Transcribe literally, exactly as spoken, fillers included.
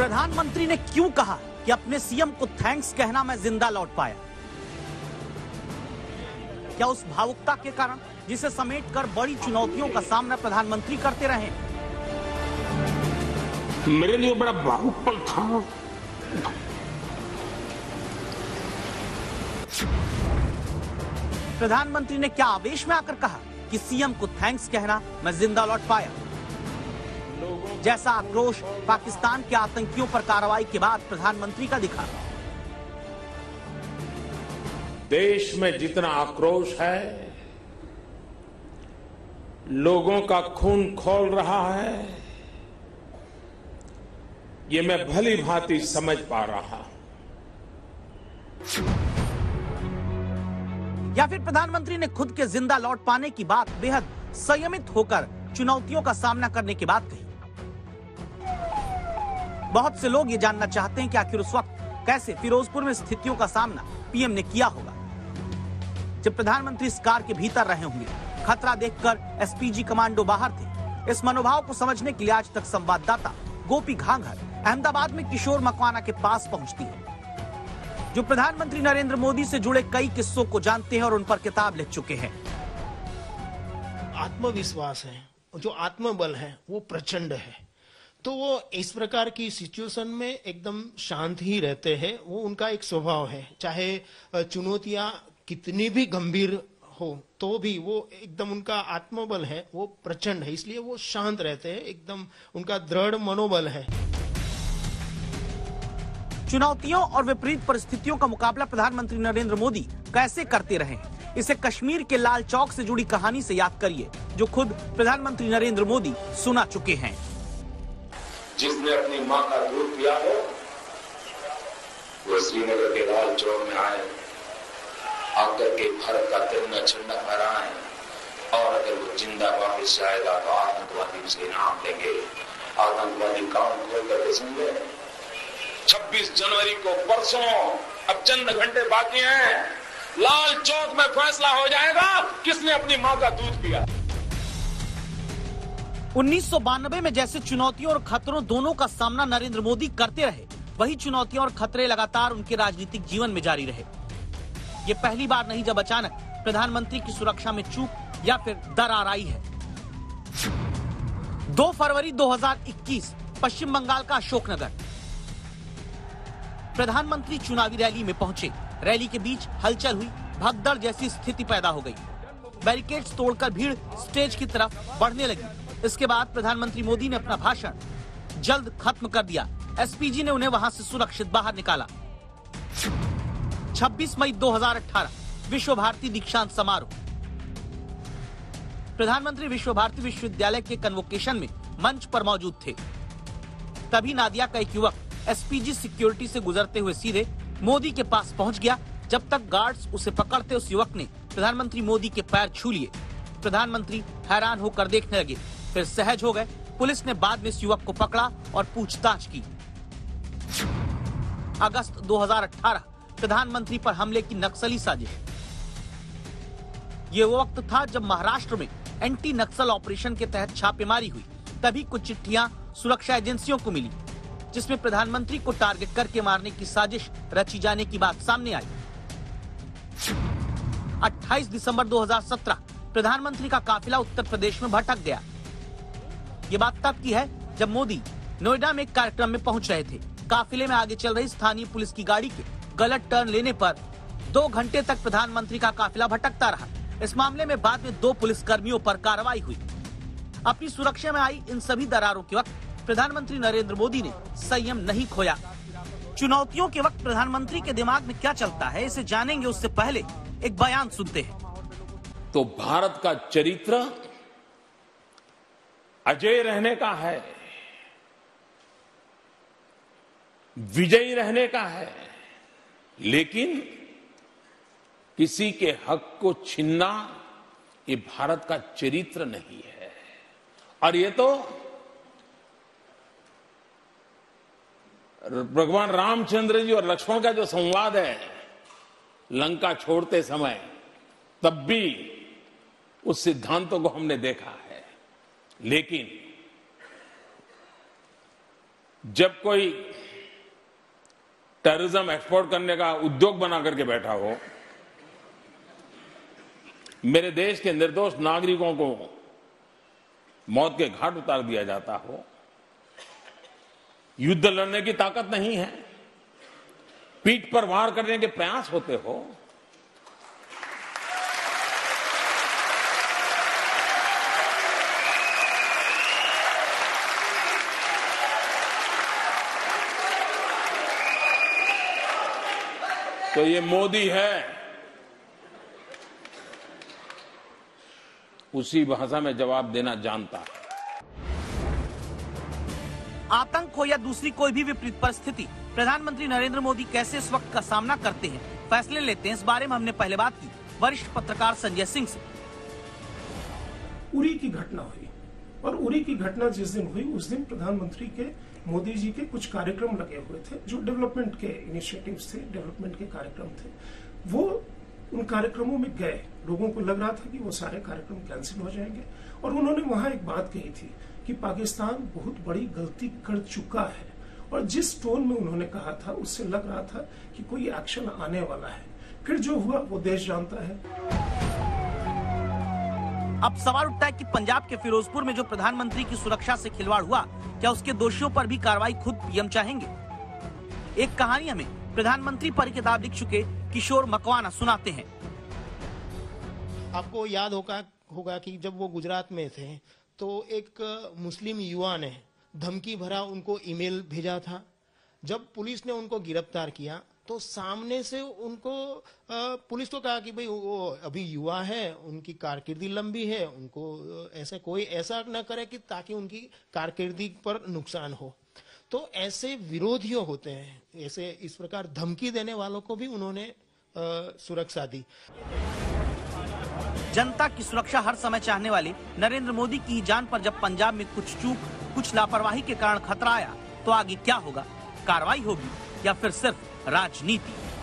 प्रधानमंत्री ने क्यों कहा कि अपने सीएम को थैंक्स कहना मैं जिंदा लौट पाया? क्या उस भावुकता के कारण जिसे समेटकर बड़ी चुनौतियों का सामना प्रधानमंत्री करते रहे? मेरे लिए बड़ा भावुक पल था। प्रधानमंत्री ने क्या आवेश में आकर कहा कि सीएम को थैंक्स कहना मैं जिंदा लौट पाया? जैसा आक्रोश पाकिस्तान के आतंकियों पर कार्रवाई के बाद प्रधानमंत्री का दिखा। देश में जितना आक्रोश है, लोगों का खून खौल रहा है, ये मैं भली भांति समझ पा रहा हूं। या फिर प्रधानमंत्री ने खुद के जिंदा लौट पाने की बात बेहद संयमित होकर चुनौतियों का सामना करने के बाद कही। बहुत से लोग ये जानना चाहते हैं कि आखिर उस वक्त कैसे फिरोजपुर में स्थितियों का सामना पीएम ने किया होगा। जब प्रधानमंत्री इस कार के भीतर रहे होंगे, खतरा देखकर एसपीजी कमांडो बाहर थे। इस मनोभाव को समझने के लिए आज तक संवाददाता गोपी घांघर अहमदाबाद में किशोर मकवाना के पास पहुंचती है, जो प्रधानमंत्री नरेंद्र मोदी से जुड़े कई किस्सों को जानते हैं और उन पर किताब लिख चुके हैं। आत्मविश्वास है, जो आत्मबल है वो प्रचंड है, तो वो इस प्रकार की सिचुएशन में एकदम शांत ही रहते हैं। वो उनका एक स्वभाव है, चाहे चुनौतियां कितनी भी गंभीर हो तो भी वो एकदम, उनका आत्मबल है वो प्रचंड है, इसलिए वो शांत रहते हैं, एकदम उनका दृढ़ मनोबल है। चुनौतियों और विपरीत परिस्थितियों का मुकाबला प्रधानमंत्री नरेंद्र मोदी कैसे करते रहे, इसे कश्मीर के लाल चौक से जुड़ी कहानी से याद करिए, जो खुद प्रधानमंत्री नरेंद्र मोदी सुना चुके हैं। जिसने अपनी मां का दूध पिया हो वो श्रीनगर के लाल चौक में आए, आकर के भारत का तिरंगा झंडा फहराए, और अगर वो जिंदा वापस आएगा तो आतंकवादी उसे इनाम देंगे। आतंकवादी कान खोल करके समझे। छब्बीस जनवरी को, परसों, अब चंद घंटे बाकी हैं, लाल चौक में फैसला हो जाएगा किसने अपनी मां का दूध पिया। उन्नीस सौ बानबे में जैसे चुनौतियों और खतरों दोनों का सामना नरेंद्र मोदी करते रहे, वही चुनौतियां और खतरे लगातार उनके राजनीतिक जीवन में जारी रहे। ये पहली बार नहीं जब अचानक प्रधानमंत्री की सुरक्षा में चूक या फिर दरार आई है। दो फरवरी दो हजार इक्कीस, पश्चिम बंगाल का अशोकनगर। प्रधानमंत्री चुनावी रैली में पहुंचे। रैली के बीच हलचल हुई, भगदड़ जैसी स्थिति पैदा हो गयी। बैरिकेड्स तोड़कर भीड़ स्टेज की तरफ बढ़ने लगी। इसके बाद प्रधानमंत्री मोदी ने अपना भाषण जल्द खत्म कर दिया। एसपीजी ने उन्हें वहां से सुरक्षित बाहर निकाला। छब्बीस मई दो हजार अठारह, विश्व भारती दीक्षांत समारोह। प्रधानमंत्री विश्व भारती विश्वविद्यालय के कन्वोकेशन में मंच पर मौजूद थे। तभी नादिया का एक युवक एसपीजी सिक्योरिटी से गुजरते हुए सीधे मोदी के पास पहुँच गया। जब तक गार्ड्स उसे पकड़ते, उस युवक ने प्रधानमंत्री मोदी के पैर छू लिए। प्रधानमंत्री हैरान होकर देखने लगे, फिर सहज हो गए। पुलिस ने बाद में इस युवक को पकड़ा और पूछताछ की। अगस्त दो हजार अठारह, प्रधानमंत्री पर हमले की नक्सली साजिश। ये वो वक्त था जब महाराष्ट्र में एंटी नक्सल ऑपरेशन के तहत छापेमारी हुई। तभी कुछ चिट्ठियां सुरक्षा एजेंसियों को मिली, जिसमें प्रधानमंत्री को टारगेट करके मारने की साजिश रची जाने की बात सामने आई। अट्ठाईस दिसंबर दो हजार सत्रह, प्रधानमंत्री का काफिला उत्तर प्रदेश में भटक गया। ये बात तब की है जब मोदी नोएडा में एक कार्यक्रम में पहुंच रहे थे। काफिले में आगे चल रही स्थानीय पुलिस की गाड़ी के गलत टर्न लेने पर दो घंटे तक प्रधानमंत्री का काफिला भटकता रहा। इस मामले में बाद में दो पुलिस कर्मियों पर कार्रवाई हुई। अपनी सुरक्षा में आई इन सभी दरारों के वक्त प्रधानमंत्री नरेंद्र मोदी ने संयम नहीं खोया। चुनौतियों के वक्त प्रधानमंत्री के दिमाग में क्या चलता है, इसे जानेंगे। उससे पहले एक बयान सुनते हैं। तो भारत का चरित्र अजय रहने का है, विजयी रहने का है, लेकिन किसी के हक को छीनना ये भारत का चरित्र नहीं है। और ये तो भगवान रामचंद्र जी और लक्ष्मण का जो संवाद है, लंका छोड़ते समय, तब भी उस सिद्धांतों को हमने देखा है। लेकिन जब कोई टेररिज्म एक्सपोर्ट करने का उद्योग बना करके बैठा हो, मेरे देश के निर्दोष नागरिकों को मौत के घाट उतार दिया जाता हो। युद्ध लड़ने की ताकत नहीं है, पीठ पर वार करने के प्रयास होते हो, तो ये मोदी है। उसी भाषा में जवाब देना जानता है। आतंक हो या दूसरी कोई भी विपरीत परिस्थिति, प्रधानमंत्री नरेंद्र मोदी कैसे इस वक्त का सामना करते हैं, फैसले लेते हैं, इस बारे में हमने पहले बात की वरिष्ठ पत्रकार संजय सिंह से। उरी की घटना हुई और उरी की घटना जिस दिन हुई उस दिन प्रधानमंत्री के मोदी जी के कुछ कार्यक्रम लगे हुए थे जो डेवलपमेंट के इनिशिएटिव्स थे, डेवलपमेंट के कार्यक्रम थे। वो उन कार्यक्रमों में गए, लोगों को लग रहा था कि वो सारे कार्यक्रम कैंसिल हो जाएंगे और उन्होंने वहां एक बात कही थी कि पाकिस्तान बहुत बड़ी गलती कर चुका है और जिस टोन में उन्होंने कहा था उससे लग रहा था कि कोई एक्शन आने वाला है। फिर जो हुआ वो देश जानता है। अब सवाल उठता है कि पंजाब के फिरोजपुर में जो प्रधानमंत्री की सुरक्षा से खिलवाड़ हुआ, क्या उसके दोषियों पर भी कार्रवाई खुद पीएम चाहेंगे? एक कहानी हमें प्रधानमंत्री पर किताब लिख चुके किशोर मकवाना सुनाते हैं। आपको याद होगा होगा कि जब वो गुजरात में थे तो एक मुस्लिम युवा ने धमकी भरा उनको ईमेल भेजा था। जब पुलिस ने उनको गिरफ्तार किया तो सामने से उनको पुलिस को कहा कि भाई वो अभी युवा है, उनकी कारकिर्दी लंबी है, उनको ऐसे कोई ऐसा न करे कि ताकि उनकी कारकिर्दी पर नुकसान हो। तो ऐसे विरोधियों होते हैं, ऐसे इस प्रकार धमकी देने वालों को भी उन्होंने सुरक्षा दी। जनता की सुरक्षा हर समय चाहने वाले नरेंद्र मोदी की जान पर जब पंजाब में कुछ चूक, कुछ लापरवाही के कारण खतरा आया तो आगे क्या होगा? कार्रवाई होगी या फिर सिर्फ राजनीति?